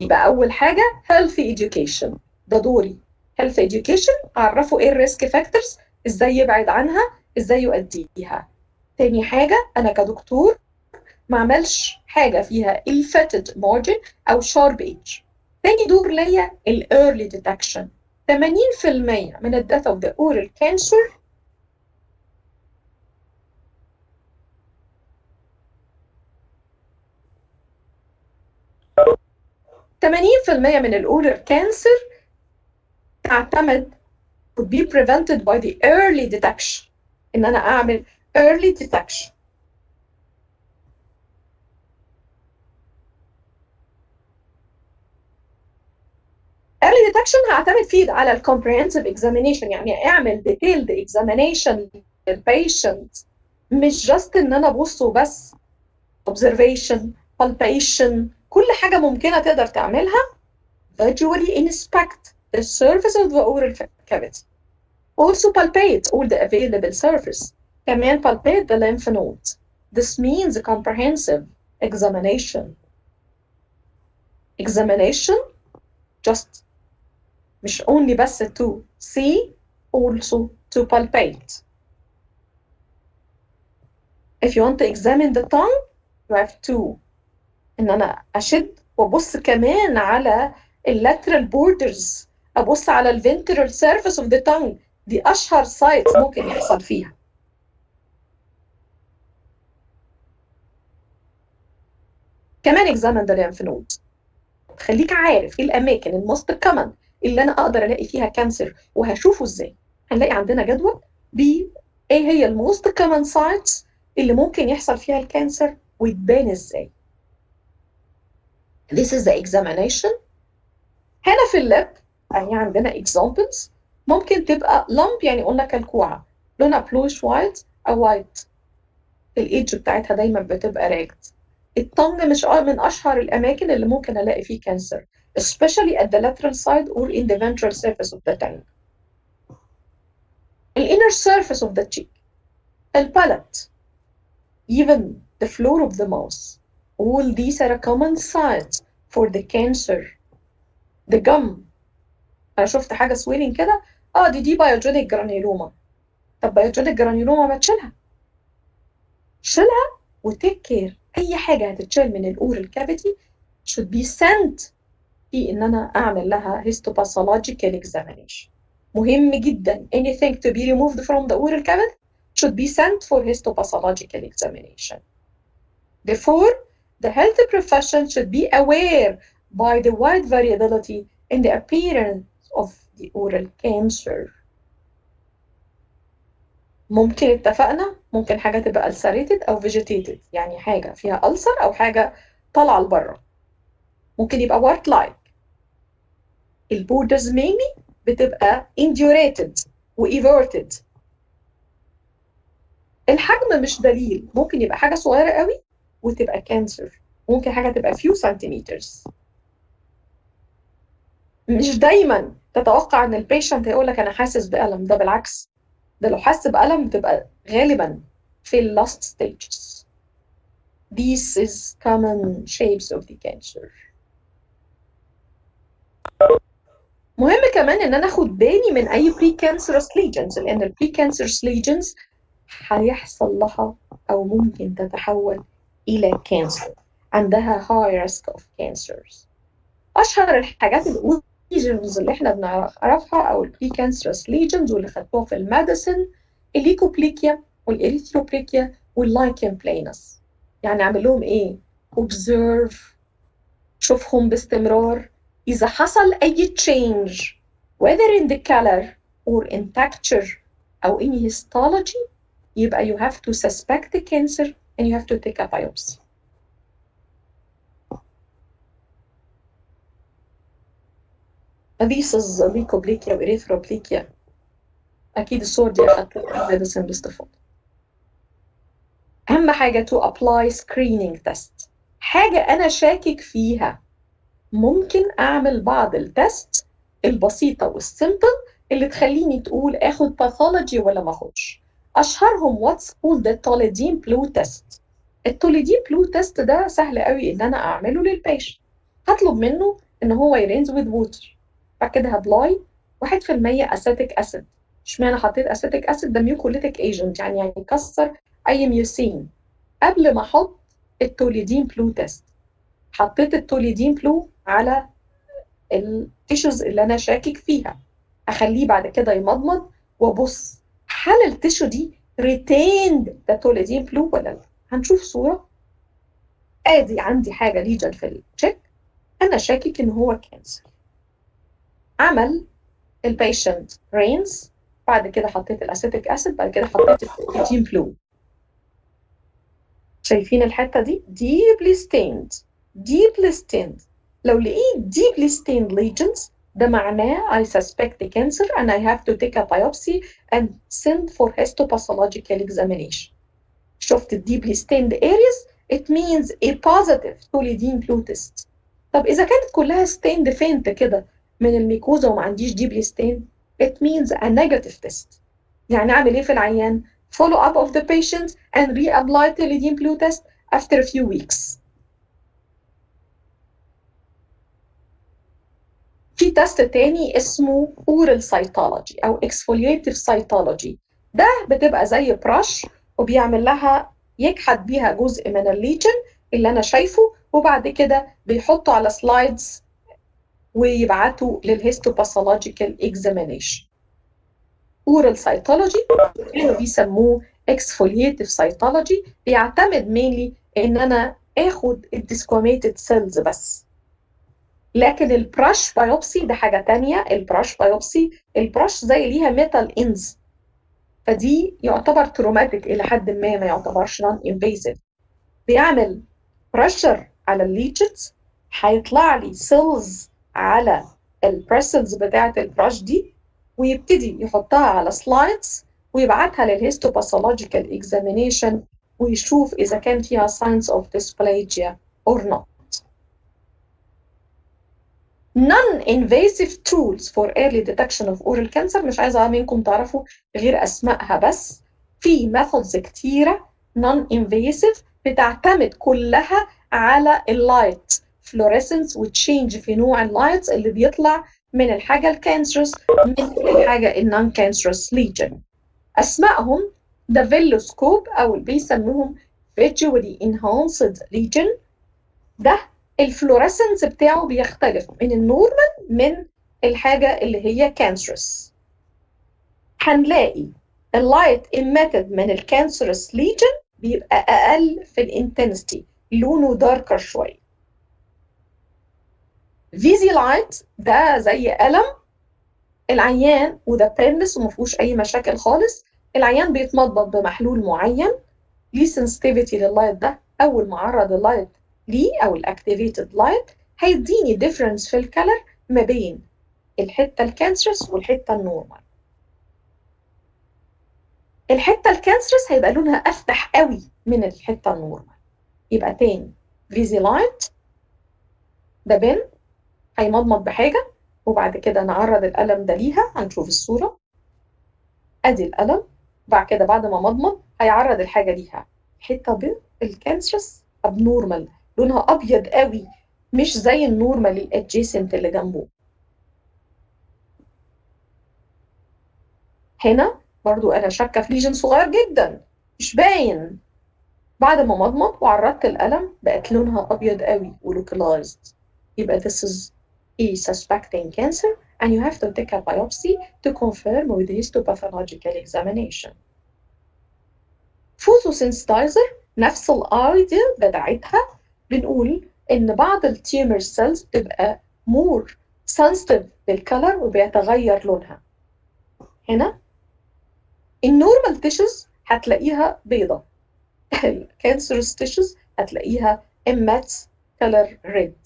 يبقى أول حاجة healthy education، ده دوري health education، أعرفه إيه الريسك فاكتورز، إزاي يبعد عنها، إزاي يؤديها. تاني حاجة أنا كدكتور ما أعملش حاجة فيها الفتد مارجن أو شارب إيدج. تاني دور ليا ال early detection. 80% من الdeath of the oral cancer من الأورال كانسر تعتمد could be prevented by the early detection، إن أنا أعمل early detection. early detection هعتمد فيه على ال comprehensive examination، يعني أعمل detailed examination للpatient، مش just إن أنا أبص وبس، observation، palpation، كل حاجة ممكنة تقدر تعملها. virtually inspect the surface of the oral cavity. Also palpate all the available surface. كمان palpate the lymph node. This means a comprehensive examination. Examination just مش only بس to see، also to palpate. If you want to examine the tongue you have to إن أنا أشد وأبص كمان على اللاترال بوردرز، أبص على الفنترال سيرفيس أوف ذا تانج، دي أشهر سايتس ممكن يحصل فيها. كمان examine the lymph node. تخليك عارف ايه الاماكن الماست كمان اللي انا اقدر الاقي فيها كانسر وهشوفه ازاي. هنلاقي عندنا جدول بايه هي الموست كمان سايتس اللي ممكن يحصل فيها الكانسر ويتبان ازاي. This is the examination. هنا في اللاب اهي عندنا examples ممكن تبقى لمب، يعني قلنا كلكوعه لونها بلوش وايت او وايت، الايدج بتاعتها دايما بتبقى راكت. الطن مش من اشهر الاماكن اللي ممكن الاقي فيه كانسر especially at the lateral side or in the ventral surface of the tongue. The inner surface of the cheek, the palate, even the floor of the mouth. All these are a common sites for the cancer. The gum. أنا شفت حاجة سويلين كده. دي biogenic granuloma. طب biogenic granuloma ما تشيلها. شيلها وتكير. أي حاجة هتتشال من الأورال كافيتي should be sent في إن أنا أعمل لها histopathological examination. مهم جدا anything to be removed from the oral cavity should be sent for histopathological examination. Therefore, the health profession should be aware by the wide variability in the appearance of the oral cancer. ممكن اتفقنا ممكن حاجة تبقى ulcerated أو vegetated، يعني حاجة فيها ulcer أو حاجة طالعة لبره. ممكن يبقى wart-like. البوردرز mainly بتبقى indurated وإيفورتد. الحجم مش دليل، ممكن يبقى حاجة صغيرة قوي وتبقى كانسر، ممكن حاجة تبقى few centimeters. مش دايما تتوقع ان البيشنت هيقول لك انا حاسس بألم، ده بالعكس، ده لو حس بألم بتبقى غالبا في ال last stages. This is common shapes of the cancer. مهم كمان ان انا اخد بالي من اي precancerous lesions، لان ال precancerous lesions هيحصل لها او ممكن تتحول الى cancer، عندها high risk of cancers. اشهر الحاجات lesions اللي احنا بنعرفها او ال precancerous lesions واللي خدتوها في الماديسن الليكوبليكيا والاريثروبليكيا واللايكن بلينس. يعني اعمل لهم ايه؟ observe، شوفهم باستمرار. إذا حصل أي change whether in the color or in texture أو in histology يبقى you have to suspect the cancer and you have to take a biopsy. This is leukoplakia و erythroplakia. أكيد الصور دي أخدتها مدرسة باستفاضة. أهم حاجة to apply screening test. حاجة أنا شاكك فيها ممكن أعمل بعض التست البسيطة والسيمبل اللي تخليني تقول آخد باثولوجي ولا ما آخدش. أشهرهم واتس كولد التوليدين بلو تيست. التوليدين بلو تيست ده سهل قوي إن أنا أعمله للبيشنت. هطلب منه إن هو يرينز ويز ووتر. بعد هبلاي 1% أسيتيك أسيد. إشمعنى حطيت أسيتيك أسيد؟ ده ميوكوليتيك ايجنت، يعني يكسر أي ميوسين. قبل ما أحط التوليدين بلو تيست حطيت التوليدين بلو على التيشوز اللي انا شاكك فيها، اخليه بعد كده يمضمض وابص هل التيشو دي ريتيند ده توليدين بلو ولا لا. هنشوف صوره ادي عندي حاجه ليجن في التشيك انا شاكك ان هو كانسر. عمل البيشنت رينز، بعد كده حطيت الاسيتيك اسيد، بعد كده حطيت التوليدين بلو. شايفين الحته دي ديبلي ستيند، ديبلي ستيند. لو لقيت deeply stained lesions ده معناه I suspect the cancer and I have to take a biopsy and send for histopathological examination. شفت deeply stained areas it means a positive tolidine blue test. طب إذا كانت كلها stained faint كده من الميكوزا وما عنديش deeply stained it means a negative test. يعني أعمل إيه في العيان؟ follow up of the patient and reapply tolidine blue test after a few weeks. في تست تاني اسمه oral cytology أو exfoliative cytology. ده بتبقى زي برش وبيعمل لها يكحد بيها جزء من الليجن اللي أنا شايفه، وبعد كده بيحطه على سلايدز ويبعته للهيستوباثولوجيكال examination. oral cytology كانوا بيسموه exfoliative cytology، بيعتمد mainly إن أنا آخد الديسكوميتد سيلز بس. لكن البراش بايوبسي ده حاجه ثانيه. البراش بايوبسي البراش زي ليها ميتال اندز، فدي يعتبر تروماتيك الى حد ما يعتبرش نون انفيزيف. بيعمل بريشر على الليجتس، هيطلع لي سيلز على البريسلز بتاعه البراش دي، ويبتدي يحطها على سلايدز ويبعتها للهيستوباثولوجيكال اكزامينيشن ويشوف اذا كان فيها signs of dysplasia or not. Non-invasive tools for early detection of oral cancer، مش عايزه منكم تعرفوا غير اسمائها بس. في methods كتيره non-invasive بتعتمد كلها على اللايت fluorescence وتشينج في نوع اللايتس اللي بيطلع من الحاجه الكانسرس من الحاجه النون كانسرس ليجن. اسمائهم ده فيلوسكوب او اللي بيسموهم فيجولي انهانسد ليجن، ده الفلوريسنس بتاعه بيختلف من النورمال من الحاجه اللي هي كانسرس. هنلاقي اللايت ايميتد من الكانسرس ليجن بيبقى اقل في الانتنستي، لونه داركر شويه. فيزي لايت ده زي قلم العيان، وده برينلس ومفيهوش اي مشاكل خالص. العيان بيتمضض بمحلول معين، ليه سنسيتيفيتي لللايت ده، اول ما اعرض اللايت ليه او الاكتيفيتد لايت هيديني ديفرنس في الكلر ما بين الحته الكانسرس والحته النورمال. الحته الكانسرس هيبقى لونها افتح قوي من الحته النورمال. يبقى تاني فيزي لايت ده بين هيمضمض بحاجه، وبعد كده نعرض القلم ده ليها، هنشوف الصوره. ادي القلم، بعد كده بعد ما مضمض هيعرض الحاجه ليها، حته بيض الكانسرس ابنورمال لونها ابيض قوي مش زي النورمال الادجيسنت اللي جنبه. هنا برضو انا شاكه في ليجن صغير جدا مش باين، بعد ما مضمض وعرضت القلم بقت لونها ابيض قوي ولوكلايزد. يبقى this is a suspecting cancer and you have to take a biopsy to confirm with histopathological examination. photosensitizer نفس الايديا بتاعتها، بنقول ان بعض التيومر سيلز بتبقى more sensitive للكلر وبيتغير لونها. هنا النورمال تيشوز هتلاقيها بيضة، الكانسرس تيشوز هتلاقيها اماتس كلر ريد.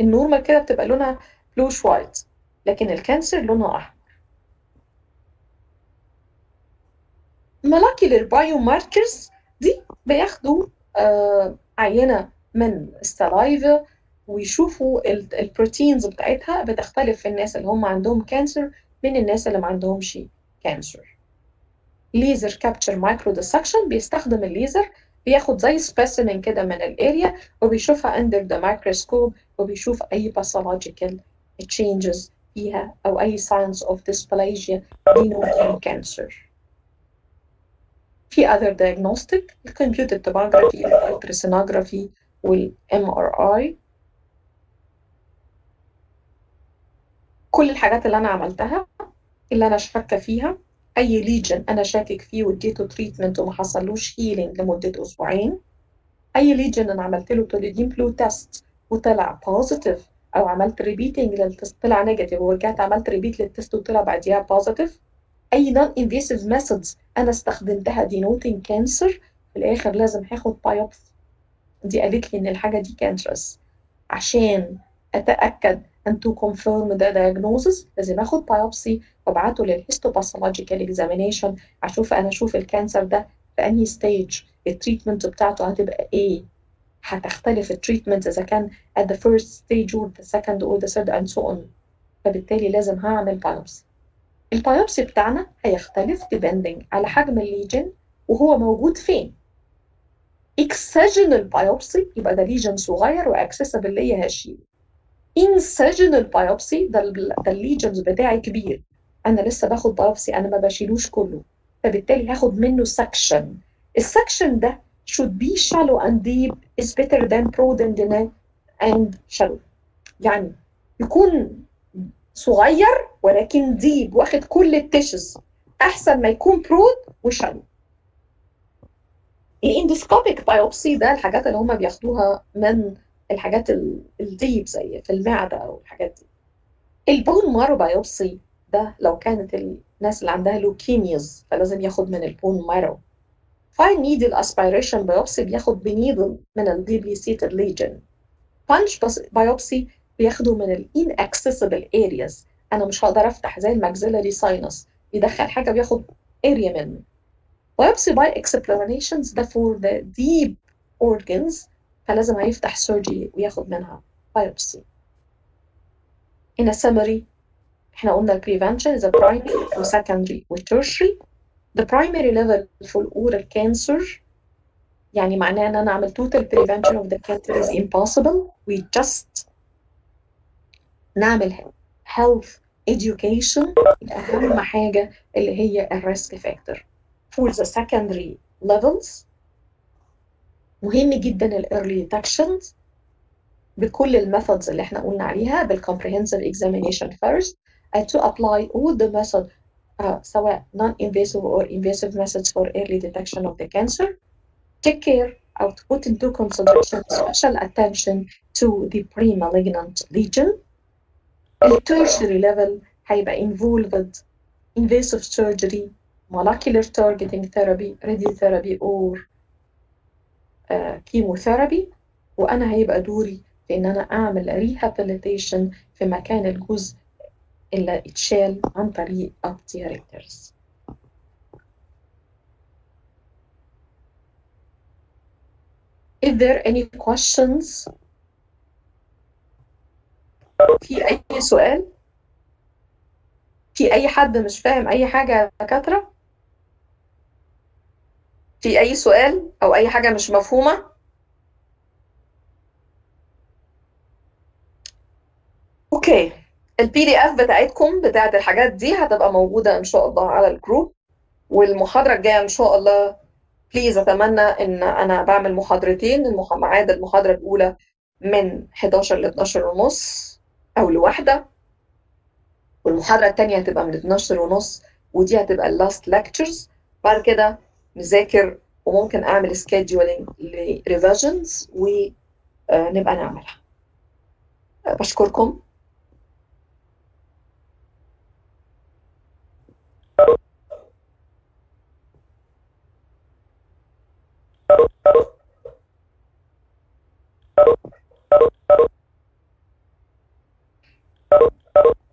النورمال كده بتبقى لونها بلوش وايت، لكن الكانسر لونها احمر. molecular biomarkers دي بياخدوا عينه من السلايفا ويشوفوا البروتينز بتاعتها بتختلف في الناس اللي هم عندهم كانسر من الناس اللي ما عندهمش كانسر. ليزر كابتشر مايكرو ديسكشن، بيستخدم الليزر بياخد زي سبيسيمن كده من الاريا وبيشوفها اندر ذا مايكروسكوب وبيشوف اي باثولوجيكال تشينجز فيها او اي ساينز اوف ديسبليجيا دينوتين كانسر. في اذر دايجنوستيك الكمبيوتد توموجرافي والالتراسونوجرافي والام ار اي. كل الحاجات اللي انا عملتها اللي انا شاكه فيها، اي ليجن انا شاكك فيه واديته تريتمنت وما حصلوش هيلينج لمده اسبوعين، اي ليجن انا عملت له توليدين بلو تيست وطلع بوزيتيف، او عملت ريبيتنج للتست طلع نيجاتيف ورجعت عملت ريبيت للتست وطلع بعديها بوزيتيف، اي نون انفيسيف ميثودز انا استخدمتها دينوتنج كانسر، في الاخر لازم هاخد بايوبسي دي قالت لي ان الحاجه دي كانسرس. عشان اتاكد and to confirm the diagnosis لازم اخد بايوبسي وابعته للهيستوباثولوجيكال اكزامينيشن اشوف انا الكانسر ده في انهي ستيج، التريتمنت بتاعته هتبقى ايه، هتختلف التريتمنت اذا كان at the first stage or the second or the third and so on، فبالتالي لازم هعمل بايوبسي. البايوبسي بتاعنا هيختلف depending على حجم الليجن وهو موجود فين. excisional biopsy يبقى ده ليجن صغير واكسسبل ليا هشيله. Incisional biopsy ده الليجنز بتاعي كبير، انا لسه باخد بايوبسي انا ما بشيلوش كله، فبالتالي هاخد منه سكشن. السكشن ده should be shallow and deep is better than broad and shallow، يعني يكون صغير ولكن ديب واخد كل التشز احسن ما يكون برود وشالو. الاندوسكوبيك بايوبسي ده الحاجات اللي هم بياخدوها من الحاجات الديب زي في المعدة أو الحاجات دي. البون مارو بايوبسي ده لو كانت الناس اللي عندها لوكيميز فلازم ياخد من البون مارو. فاين نيدل اسبيريشن بايوبسي بياخد بنيدل من الديبلي سيتد ليجن. بانش بايوبسي بياخدوا من الان اكسسبل ارياز، انا مش هقدر افتح زي الماكسيلاري ساينس، يدخل حاجه بياخد اريا منه. بايوبسي باي اكسبلانيشنز ده فور ذا ديب organs فلازم هيفتح سيرجري وياخد منها بايوبسي. In a summary احنا قلنا prevention is a primary and secondary and tertiary. The primary level for oral cancer يعني معناه ان انا اعمل total prevention of the cancer is impossible. We just نعمل health education اهم حاجه اللي هي الريسك فاكتور. For the secondary levels مهم جدا الايرلي ديتكشنز بكل الميثودز اللي احنا قلنا عليها بالcomprehensive examination first and to apply all the method سواء non-invasive or invasive methods for early detection of the cancer. Take care or put into consideration special attention to the pre-malignant lesion. The tertiary level هيبقى involved invasive surgery, molecular targeting therapy, radiotherapy or chemotherapy. وأنا هيبقى دوري في إن أنا أعمل rehabilitation في مكان الجزء اللي اتشال عن طريق التيريكترز. Is there any questions؟ في أي سؤال؟ في أي حد مش فاهم أي حاجة يا دكاترة؟ في أي سؤال أو أي حاجة مش مفهومة؟ اوكي، البي دي اف بتاعتكم بتاعت الحاجات دي هتبقى موجوده ان شاء الله على الجروب، والمحاضره الجايه ان شاء الله بليز اتمنى ان انا بعمل محاضرتين، ميعاد المحاضره الاولى من 11 ل 12 ونص او لواحده، والمحاضره الثانيه هتبقى من 12 ونص، ودي هتبقى اللاست ليكتشرز. بعد كده نذاكر وممكن اعمل سكيدجولينج لريفيجنز ونبقى نعملها. بشكركم.